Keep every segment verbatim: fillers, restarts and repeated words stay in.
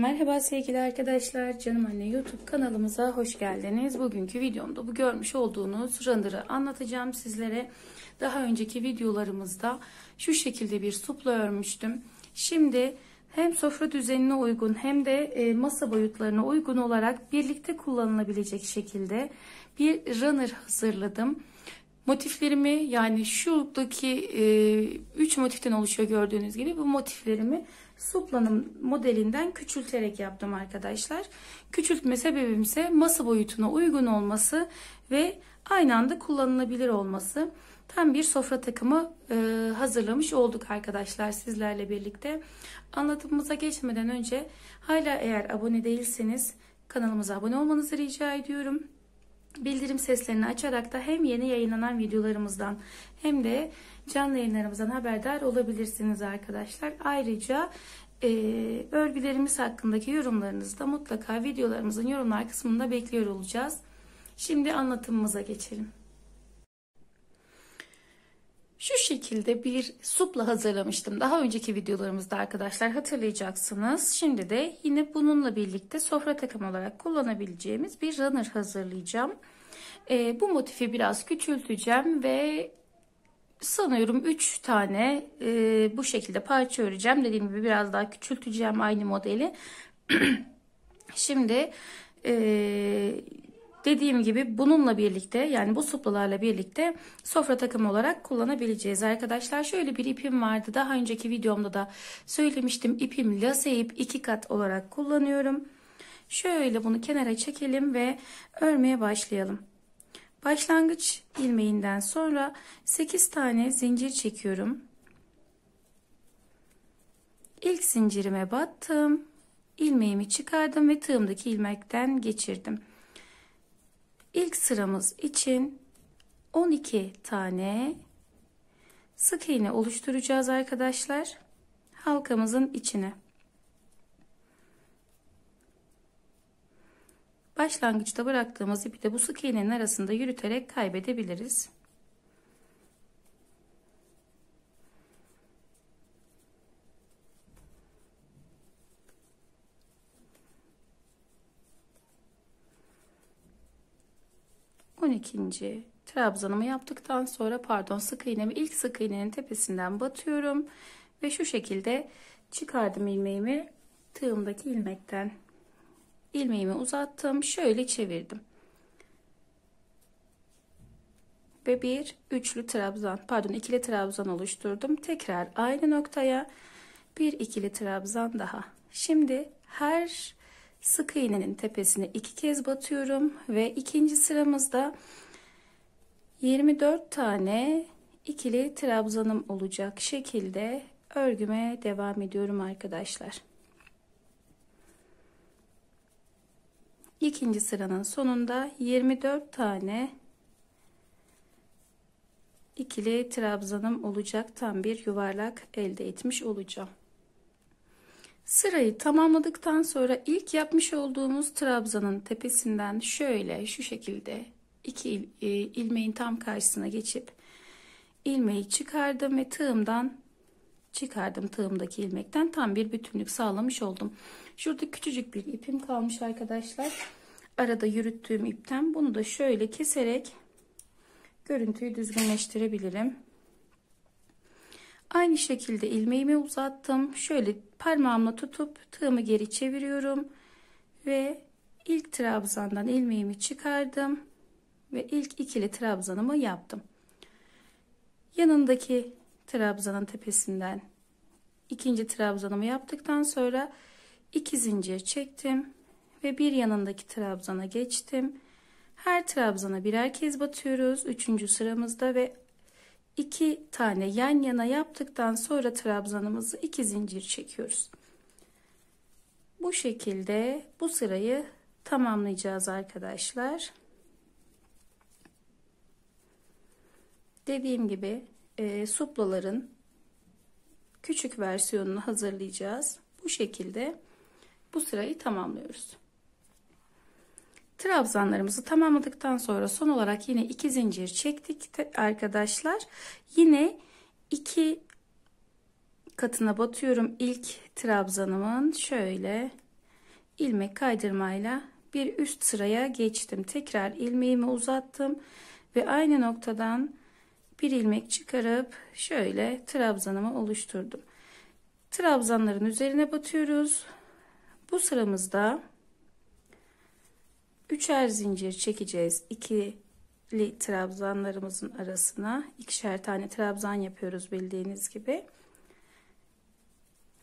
Merhaba sevgili arkadaşlar, Canım Anne YouTube kanalımıza hoş geldiniz. Bugünkü videomda bu görmüş olduğunuz rındırı anlatacağım sizlere. Daha önceki videolarımızda şu şekilde bir supla örmüştüm. Şimdi hem sofra düzenine uygun hem de masa boyutlarına uygun olarak birlikte kullanılabilecek şekilde bir rınır hazırladım. Motiflerimi, yani şuradaki üç motiften oluşuyor gördüğünüz gibi, bu motiflerimi suplanım modelinden küçülterek yaptım arkadaşlar. Küçültme sebebim ise masa boyutuna uygun olması ve aynı anda kullanılabilir olması. Tam bir sofra takımı hazırlamış olduk arkadaşlar sizlerle birlikte. Anlatımımıza geçmeden önce hala eğer abone değilseniz kanalımıza abone olmanızı rica ediyorum. Bildirim seslerini açarak da hem yeni yayınlanan videolarımızdan hem de canlı yayınlarımızdan haberdar olabilirsiniz arkadaşlar. Ayrıca e, örgülerimiz hakkındaki yorumlarınızı da mutlaka videolarımızın yorumlar kısmında bekliyor olacağız. Şimdi anlatımımıza geçelim. Şu şekilde bir supla hazırlamıştım daha önceki videolarımızda arkadaşlar, hatırlayacaksınız. Şimdi de yine bununla birlikte sofra takım olarak kullanabileceğimiz bir runner hazırlayacağım. Ee, bu motifi biraz küçülteceğim ve sanıyorum üç tane e, bu şekilde parça öreceğim. Dediğim gibi biraz daha küçülteceğim aynı modeli. Şimdi e, dediğim gibi bununla birlikte, yani bu suplalarla birlikte sofra takımı olarak kullanabileceğiz arkadaşlar. Şöyle bir ipim vardı, daha önceki videomda da söylemiştim. İpim lase ip, iki kat olarak kullanıyorum. Şöyle bunu kenara çekelim ve örmeye başlayalım. Başlangıç ilmeğinden sonra sekiz tane zincir çekiyorum. İlk zincirime battım, ilmeğimi çıkardım ve tığımdaki ilmekten geçirdim. İlk sıramız için on iki tane sık iğne oluşturacağız arkadaşlar, halkamızın içine. Başlangıçta bıraktığımız ipi de bu sık iğnenin arasında yürüterek kaybedebiliriz. on ikinci trabzanımı yaptıktan sonra, pardon, sık iğnemi ilk sık iğnenin tepesinden batıyorum ve şu şekilde çıkardım ilmeğimi tığımdaki ilmekten. İlmeğimi uzattım, şöyle çevirdim ve bir üçlü trabzan, pardon ikili trabzan oluşturdum. Tekrar aynı noktaya bir ikili trabzan daha. Şimdi her sık iğnenin tepesine iki kez batıyorum ve ikinci sıramızda yirmi dört tane ikili trabzanım olacak şekilde örgüme devam ediyorum arkadaşlar. İkinci sıranın sonunda yirmi dört tane ikili trabzanım olacak, tam bir yuvarlak elde etmiş olacağım. Sırayı tamamladıktan sonra ilk yapmış olduğumuz trabzanın tepesinden şöyle şu şekilde iki il, e, ilmeğin tam karşısına geçip ilmeği çıkardım ve tığımdan çıkardım, tığımdaki ilmekten tam bir bütünlük sağlamış oldum. Şurada küçücük bir ipim kalmış arkadaşlar, arada yürüttüğüm ipten. Bunu da şöyle keserek görüntüyü düzgünleştirebilirim. Aynı şekilde ilmeğimi uzattım. Şöyle parmağımla tutup tığımı geri çeviriyorum ve ilk trabzandan ilmeğimi çıkardım ve ilk ikili trabzanımı yaptım. Yanındaki trabzanın tepesinden ikinci trabzanımı yaptıktan sonra iki zincir çektim ve bir yanındaki trabzana geçtim. Her trabzana birer kez batıyoruz üçüncü sıramızda ve iki tane yan yana yaptıktan sonra trabzanımızı iki zincir çekiyoruz. Bu şekilde bu sırayı tamamlayacağız arkadaşlar. Dediğim gibi e, suplaların küçük versiyonunu hazırlayacağız. Bu şekilde bu sırayı tamamlıyoruz. Trabzanlarımızı tamamladıktan sonra son olarak yine iki zincir çektik arkadaşlar. Yine iki katına batıyorum ilk trabzanımın, şöyle ilmek kaydırmayla bir üst sıraya geçtim. Tekrar ilmeğimi uzattım ve aynı noktadan bir ilmek çıkarıp şöyle trabzanımı oluşturdum. Trabzanların üzerine batıyoruz. Bu sıramızda üçer zincir çekeceğiz. İkili trabzanlarımızın arasına ikişer tane trabzan yapıyoruz bildiğiniz gibi.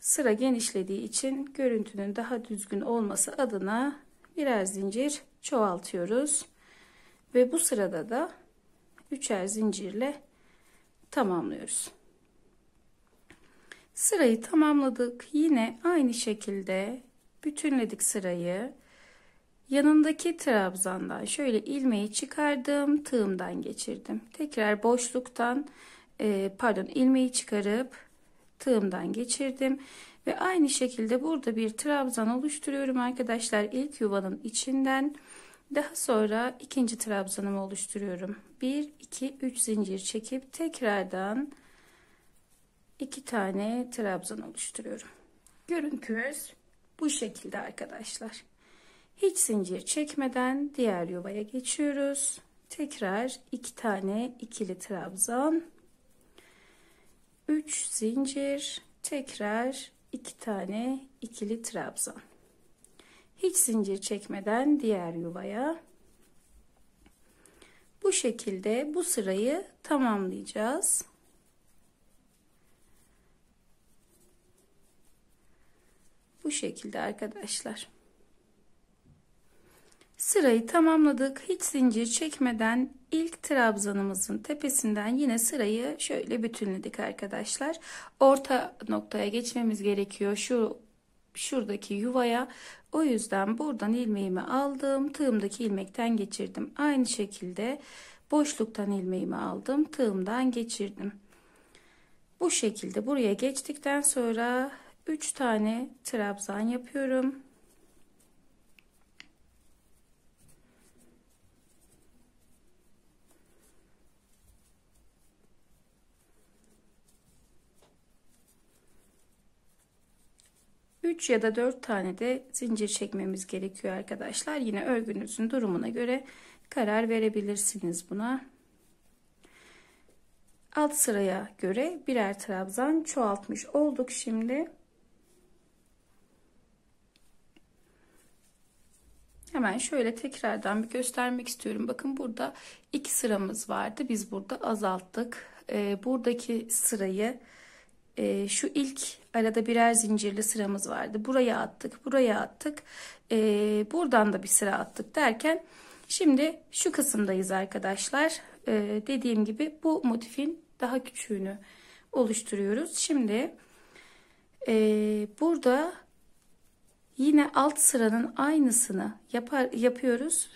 Sıra genişlediği için görüntünün daha düzgün olması adına birer zincir çoğaltıyoruz. Ve bu sırada da üçer zincirle tamamlıyoruz. Sırayı tamamladık. Yine aynı şekilde bütünledik sırayı. Yanındaki trabzandan şöyle ilmeği çıkardım, tığımdan geçirdim. Tekrar boşluktan pardon ilmeği çıkarıp tığımdan geçirdim ve aynı şekilde burada bir trabzan oluşturuyorum arkadaşlar. İlk yuvanın içinden daha sonra ikinci trabzanımı oluşturuyorum. bir iki üç zincir çekip tekrardan iki tane trabzan oluşturuyorum. Görüntümüz bu şekilde arkadaşlar. Hiç zincir çekmeden diğer yuvaya geçiyoruz. Tekrar iki tane ikili trabzan, üç zincir, tekrar iki tane ikili trabzan. Hiç zincir çekmeden diğer yuvaya. Bu şekilde bu sırayı tamamlayacağız. Bu şekilde arkadaşlar. Sırayı tamamladık. Hiç zincir çekmeden ilk trabzanımızın tepesinden yine sırayı şöyle bütünledik arkadaşlar. Orta noktaya geçmemiz gerekiyor. Şu şuradaki yuvaya. O yüzden buradan ilmeğimi aldım. Tığımdaki ilmekten geçirdim. Aynı şekilde boşluktan ilmeğimi aldım. Tığımdan geçirdim. Bu şekilde buraya geçtikten sonra üç tane trabzan yapıyorum. üç ya da dört tane de zincir çekmemiz gerekiyor arkadaşlar. Yine örgünüzün durumuna göre karar verebilirsiniz buna. Alt sıraya göre birer trabzan çoğaltmış olduk şimdi. Hemen şöyle tekrardan bir göstermek istiyorum. Bakın burada iki sıramız vardı. Biz burada azalttık. Ee, buradaki sırayı e, şu ilk arada birer zincirli sıramız vardı. Buraya attık, buraya attık. Ee, buradan da bir sıra attık derken şimdi şu kısımdayız arkadaşlar. Ee, dediğim gibi bu motifin daha küçüğünü oluşturuyoruz. Şimdi e, burada yine alt sıranın aynısını yapar, yapıyoruz.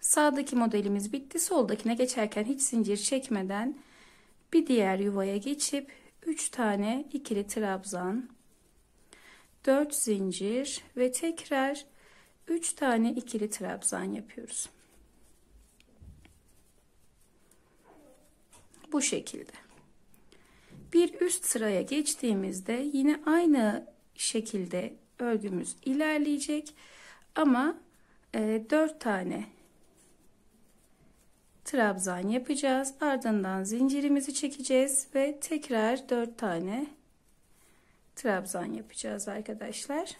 Sağdaki modelimiz bitti. Soldakine geçerken hiç zincir çekmeden bir diğer yuvaya geçip üç tane ikili trabzan, dört zincir ve tekrar üç tane ikili trabzan yapıyoruz. Bu şekilde. Bir üst sıraya geçtiğimizde yine aynı şekilde örgümüz ilerleyecek ama dört tane trabzan yapacağız, ardından zincirimizi çekeceğiz ve tekrar dört tane trabzan yapacağız arkadaşlar.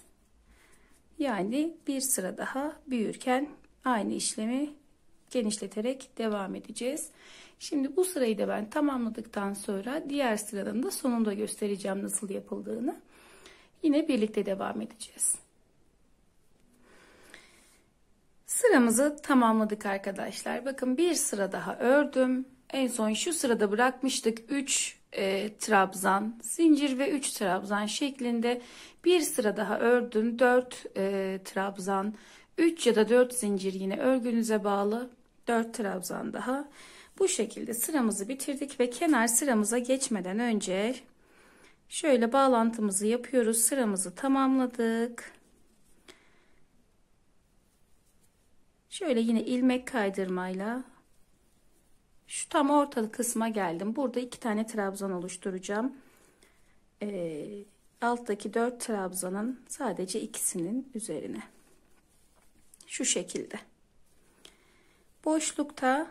Yani bir sıra daha büyürken aynı işlemi genişleterek devam edeceğiz. Şimdi bu sırayı da ben tamamladıktan sonra diğer sıranın da sonunda göstereceğim nasıl yapıldığını. Yine birlikte devam edeceğiz. Sıramızı tamamladık arkadaşlar. Bakın bir sıra daha ördüm. En son şu sırada bırakmıştık. üç e, trabzan zincir ve üç trabzan şeklinde bir sıra daha ördüm. dört e, trabzan, üç ya da dört zincir, yine örgünüze bağlı. dört trabzan daha. Bu şekilde sıramızı bitirdik ve kenar sıramıza geçmeden önce şöyle bağlantımızı yapıyoruz. Sıramızı tamamladık. Şöyle yine ilmek kaydırmayla şu tam ortalık kısma geldim. Burada iki tane trabzan oluşturacağım. Ee, alttaki dört trabzanın sadece ikisinin üzerine. Şu şekilde. Boşlukta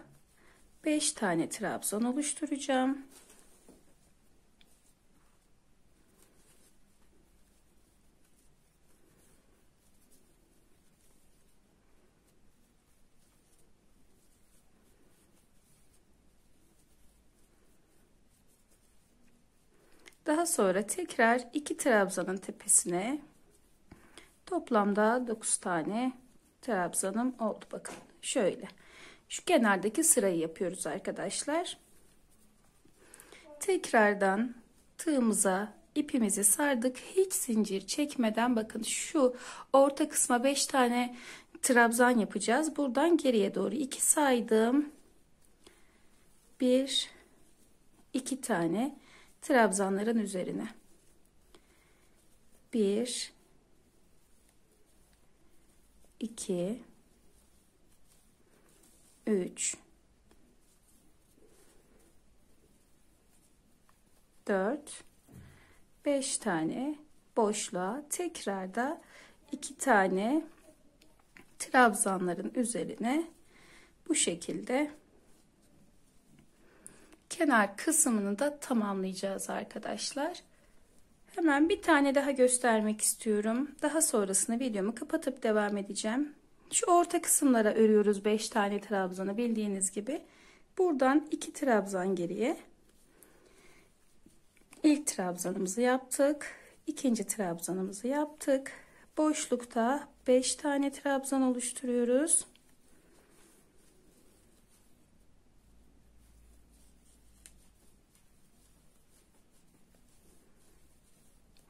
beş tane trabzan oluşturacağım. Daha sonra tekrar iki trabzanın tepesine toplamda dokuz tane trabzanım oldu. Bakın şöyle. Şu kenardaki sırayı yapıyoruz arkadaşlar. Tekrardan tığımıza ipimizi sardık. Hiç zincir çekmeden bakın şu orta kısma beş tane trabzan yapacağız. Buradan geriye doğru iki saydım. bir iki tane trabzanların üzerine. bir iki üç dört beş tane boşluğa tekrar da iki tane trabzanların üzerine bu şekilde kenar kısmını da tamamlayacağız arkadaşlar. Hemen bir tane daha göstermek istiyorum. Daha sonrasını videomu kapatıp devam edeceğim. Şu orta kısımlara örüyoruz beş tane trabzanı bildiğiniz gibi. Buradan iki trabzan geriye. İlk trabzanımızı yaptık. İkinci trabzanımızı yaptık. Boşlukta beş tane trabzan oluşturuyoruz.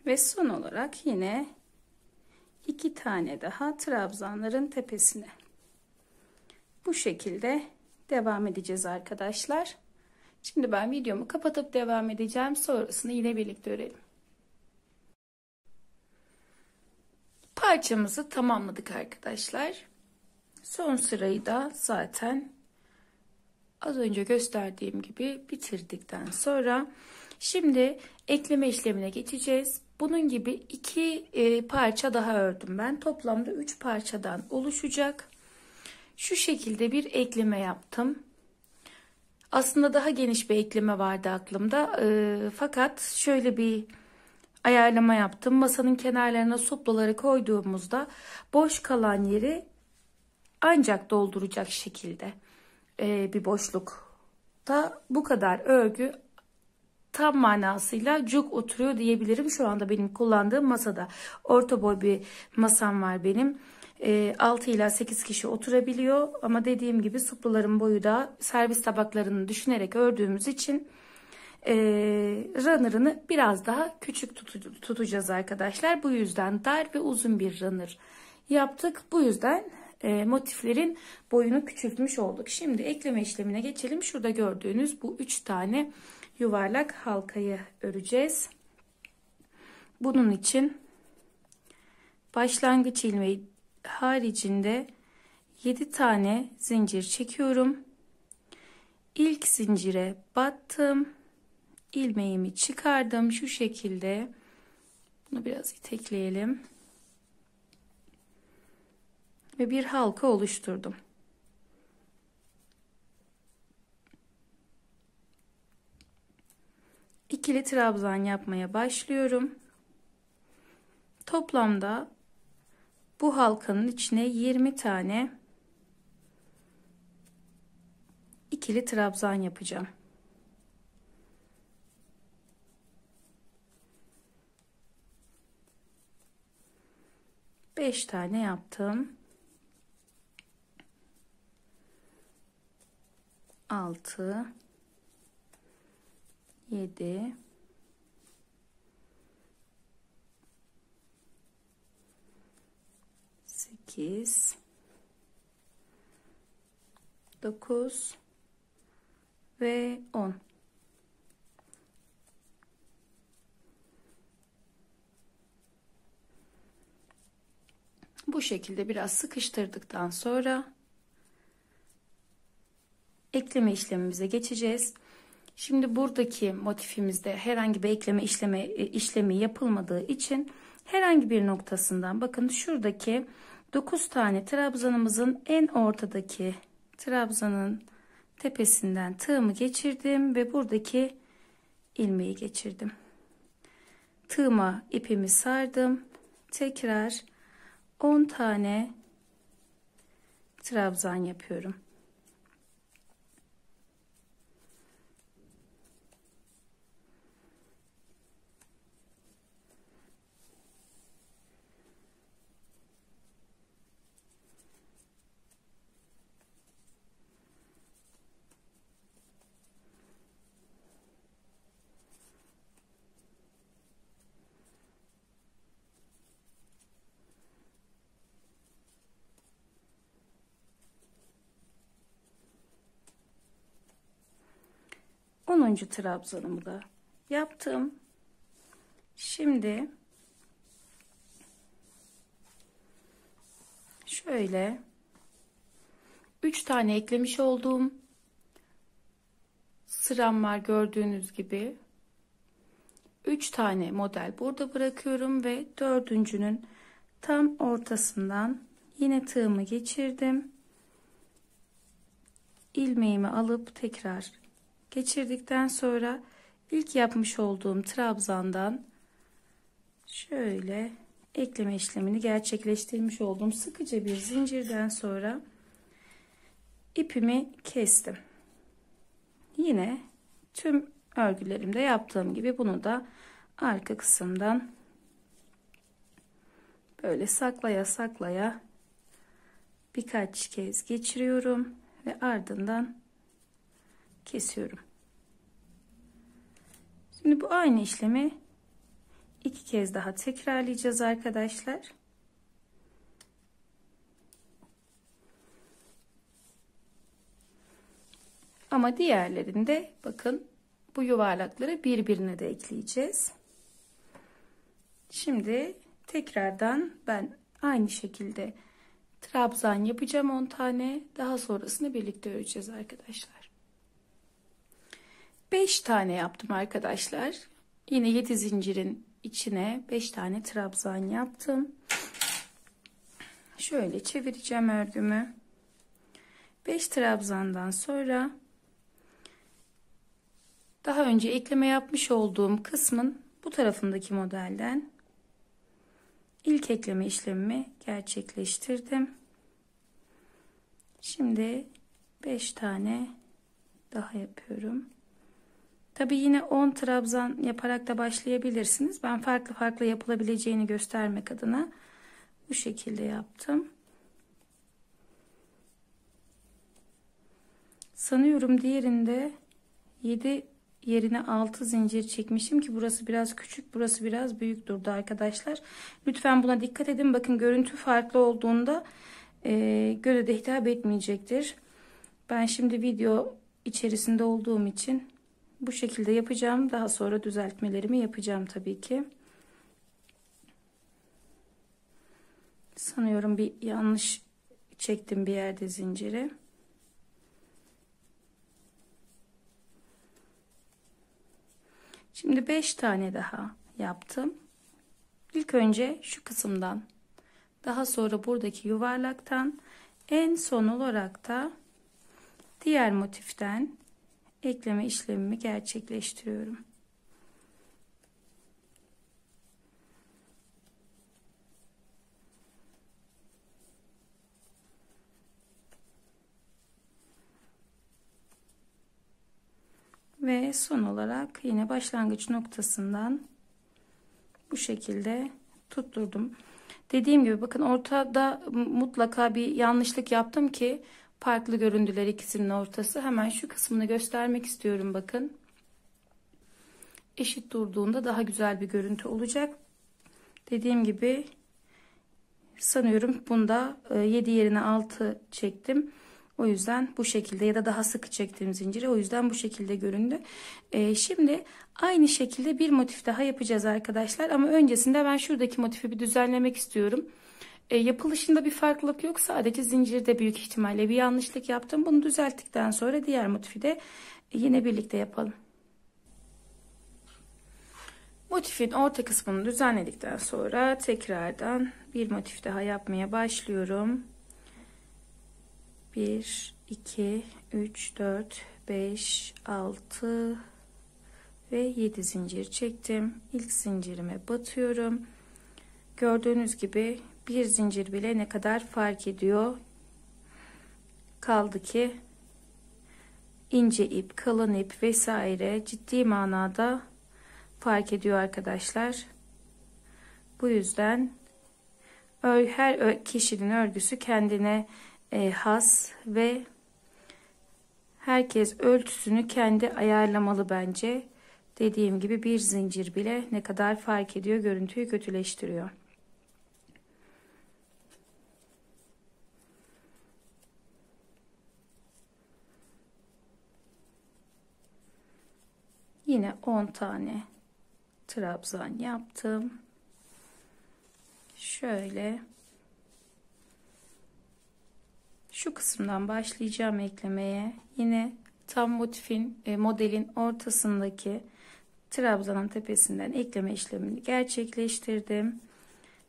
Ve son olarak yine iki tane daha trabzanların tepesine. Bu şekilde devam edeceğiz arkadaşlar. Şimdi ben videomu kapatıp devam edeceğim. Sonrasını yine birlikte örelim. Parçamızı tamamladık arkadaşlar. Son sırayı da zaten az önce gösterdiğim gibi bitirdikten sonra şimdi ekleme işlemine geçeceğiz. Bunun gibi iki e, parça daha ördüm ben. Toplamda üç parçadan oluşacak. Şu şekilde bir ekleme yaptım. Aslında daha geniş bir ekleme vardı aklımda. E, fakat şöyle bir ayarlama yaptım. Masanın kenarlarına supluları koyduğumuzda boş kalan yeri ancak dolduracak şekilde e, bir boşlukta bu kadar örgü tam manasıyla cuk oturuyor diyebilirim. Şu anda benim kullandığım masada orta boy bir masam var benim. E, altı ila sekiz kişi oturabiliyor. Ama dediğim gibi supluların boyu da servis tabaklarını düşünerek ördüğümüz için e, runner'ını biraz daha küçük tutu, tutacağız arkadaşlar. Bu yüzden dar ve uzun bir runner yaptık. Bu yüzden e, motiflerin boyunu küçültmüş olduk. Şimdi ekleme işlemine geçelim. Şurada gördüğünüz bu üç tane yuvarlak halkayı öreceğiz. Bunun için başlangıç ilmeği haricinde yedi tane zincir çekiyorum. İlk zincire battım. İlmeğimi çıkardım. Şu şekilde. Bunu biraz itekleyelim. Ve bir halka oluşturdum. İkili trabzan yapmaya başlıyorum. Toplamda bu halkanın içine yirmi tane ikili trabzan yapacağım. beş tane yaptım. altı yedi sekiz dokuz ve on. Bu şekilde biraz sıkıştırdıktan sonra ekleme işlemimize geçeceğiz. Şimdi buradaki motifimizde herhangi bir ekleme işleme işlemi yapılmadığı için herhangi bir noktasından, bakın şuradaki dokuz tane trabzanımızın en ortadaki trabzanın tepesinden tığımı geçirdim ve buradaki ilmeği geçirdim. Tığıma ipimi sardım. Tekrar on tane trabzan yapıyorum. onuncu trabzanımı da yaptım. Şimdi şöyle üç tane eklemiş olduğum sıram var, gördüğünüz gibi. üç tane model burada bırakıyorum ve dördüncünün tam ortasından yine tığımı geçirdim. İlmeğimi alıp tekrar geçirdikten sonra ilk yapmış olduğum trabzandan şöyle ekleme işlemini gerçekleştirmiş oldum. Sıkıca bir zincirden sonra ipimi kestim. Yine tüm örgülerimde yaptığım gibi bunu da arka kısımdan böyle saklaya saklaya birkaç kez geçiriyorum ve ardından kesiyorum. Şimdi bu aynı işlemi iki kez daha tekrarlayacağız arkadaşlar. Ama diğerlerinde bakın bu yuvarlakları birbirine de ekleyeceğiz. Şimdi tekrardan ben aynı şekilde trabzan yapacağım on tane. Daha sonrasını birlikte öreceğiz arkadaşlar. beş tane yaptım arkadaşlar. Yine yedi zincirin içine beş tane trabzan yaptım. Şöyle çevireceğim örgümü. beş trabzandan sonra daha önce ekleme yapmış olduğum kısmın bu tarafındaki modelden ilk ekleme işlemimi gerçekleştirdim. Şimdi beş tane daha yapıyorum. Tabi yine on trabzan yaparak da başlayabilirsiniz. Ben farklı farklı yapılabileceğini göstermek adına bu şekilde yaptım. Sanıyorum diğerinde yedi yerine altı zincir çekmişim ki burası biraz küçük, burası biraz büyük durdu arkadaşlar. Lütfen buna dikkat edin. Bakın görüntü farklı olduğunda e, göre de hitap etmeyecektir. Ben şimdi video içerisinde olduğum için bu şekilde yapacağım. Daha sonra düzeltmelerimi yapacağım tabii ki. Sanıyorum bir yanlış çektim bir yerde zinciri. Şimdi beş tane daha yaptım. İlk önce şu kısımdan, daha sonra buradaki yuvarlaktan, en son olarak da diğer motiften ekleme işlemimi gerçekleştiriyorum. Ve son olarak yine başlangıç noktasından bu şekilde tutturdum. Dediğim gibi bakın ortada mutlaka bir yanlışlık yaptım ki farklı göründüler ikisinin ortası. Hemen şu kısmını göstermek istiyorum bakın. Eşit durduğunda daha güzel bir görüntü olacak. Dediğim gibi sanıyorum bunda yedi yerine altı çektim. O yüzden bu şekilde, ya da daha sıkı çektiğim zinciri, o yüzden bu şekilde göründü. Ee, şimdi aynı şekilde bir motif daha yapacağız arkadaşlar. Ama öncesinde ben şuradaki motifi bir düzenlemek istiyorum. E, yapılışında bir farklılık yok. Sadece zincirde büyük ihtimalle bir yanlışlık yaptım. Bunu düzelttikten sonra diğer motifi de yine birlikte yapalım. Motifin orta kısmını düzenledikten sonra tekrardan bir motif daha yapmaya başlıyorum. bir, iki, üç, dört, beş, altı ve yedi zincir çektim. İlk zincirime batıyorum. Gördüğünüz gibi bir zincir bile ne kadar fark ediyor. Kaldı ki ince ip, kalın ip vesaire ciddi manada fark ediyor arkadaşlar. Bu yüzden her kişinin örgüsü kendine has ve herkes ölçüsünü kendi ayarlamalı bence. Dediğim gibi bir zincir bile ne kadar fark ediyor, görüntüyü kötüleştiriyor. Yine on tane trabzan yaptım. Şöyle şu kısımdan başlayacağım eklemeye. Yine tam motifin modelin ortasındaki trabzanın tepesinden ekleme işlemini gerçekleştirdim.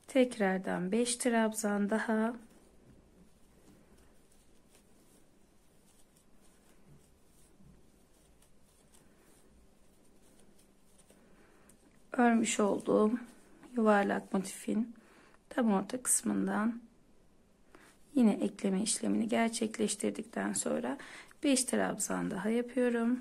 Tekrardan beş trabzan daha. Örmüş olduğum yuvarlak motifin tam orta kısmından yine ekleme işlemini gerçekleştirdikten sonra beş trabzan daha yapıyorum.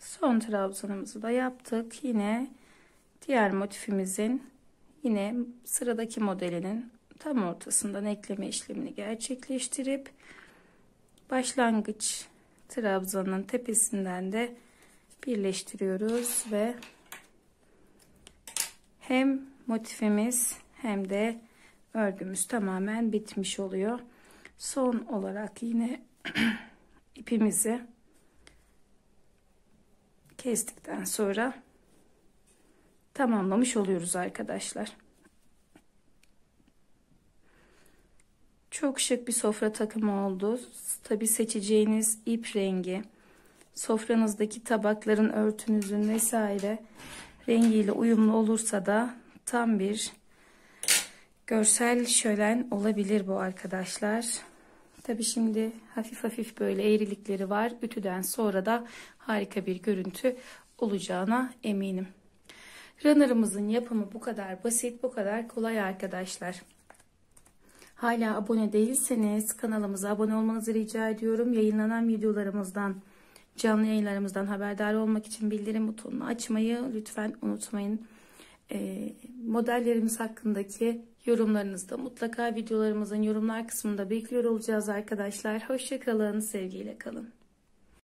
Son trabzanımızı da yaptık. Yine diğer motifimizin yine sıradaki modelinin tam ortasından ekleme işlemini gerçekleştirip başlangıç trabzanın tepesinden de birleştiriyoruz ve hem motifimiz hem de örgümüz tamamen bitmiş oluyor. Son olarak yine ipimizi kestikten sonra tamamlamış oluyoruz arkadaşlar. Çok şık bir sofra takımı oldu. Tabi seçeceğiniz ip rengi, sofranızdaki tabakların, örtünüzün vesaire rengiyle uyumlu olursa da tam bir görsel şölen olabilir bu arkadaşlar. Tabi şimdi hafif hafif böyle eğrilikleri var. Ütüden sonra da harika bir görüntü olacağına eminim. Runner'ımızın yapımı bu kadar basit, bu kadar kolay arkadaşlar. Hala abone değilseniz kanalımıza abone olmanızı rica ediyorum. Yayınlanan videolarımızdan, canlı yayınlarımızdan haberdar olmak için bildirim butonunu açmayı lütfen unutmayın. E, modellerimiz hakkındaki yorumlarınızı da mutlaka videolarımızın yorumlar kısmında bekliyor olacağız arkadaşlar. Hoşça kalın, sevgiyle kalın.